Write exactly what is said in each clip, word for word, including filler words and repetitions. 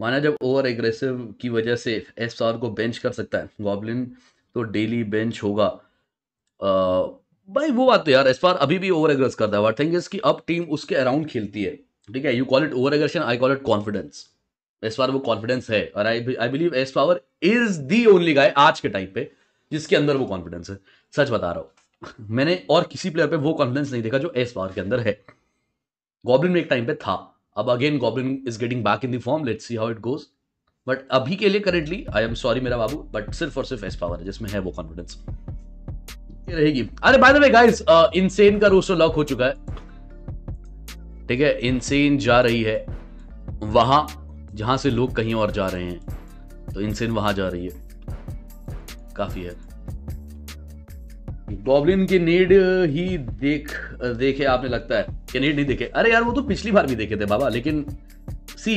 माना जब over aggressive की वजह से एस पावर को बेंच कर सकता है गॉब्लिन, तो डेली बेंच होगा। आ, भाई वो बात तो यार एस पावर अभी भी ओवर एग्रेस करता है। व्हाट थिंग इज कि अब टीम उसके अराउंड खेलती है, ठीक है। You call it over aggression, I call it confidence. S power वो कॉन्फिडेंस है और I I believe S power is the only guy आज के टाइम पे जिसके अंदर वो कॉन्फिडेंस है। सच बता रहा हूँ, मैंने और किसी प्लेयर पे वो कॉन्फिडेंस नहीं देखा जो एस पावर के अंदर है। गॉब्लिन में एक टाइम पे था, अब again goblin is getting back in the form, let's see how it goes. But अभी के लिए करेंटली आई एम सॉरी मेरा बाबू, बट सिर्फ और सिर्फ एस पावर है जिसमें है वो कॉन्फिडेंस रहेगी। अरे by the way guys, insane का रोस्टर लॉक हो चुका है, ठीक है। इनसेन जा रही है वहां जहां से लोग कहीं और जा रहे हैं, तो इनसेन वहां जा रही है। काफी है गॉब्लिन की नीड ही देख देखे आपने, लगता है कि नीड नहीं देखे। अरे यार वो तो पिछली बार भी देखे थे बाबा, लेकिन see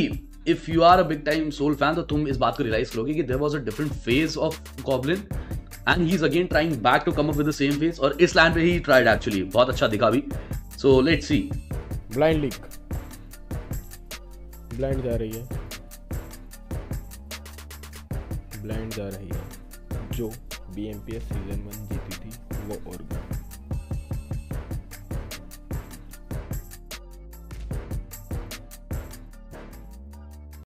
if you are a big time soul fan तो तुम इस बात को रियलाइज करोगे कि there was a different phase of goblin and he is again trying back to come up with the same phase. और इस लैंड पे ही ट्राइड एक्चुअली, बहुत अच्छा दिखा भी। So let's see blind leak, blind जा रही है, ब्लाइंड जा रही है। जो B M P S season one जीती थी वो और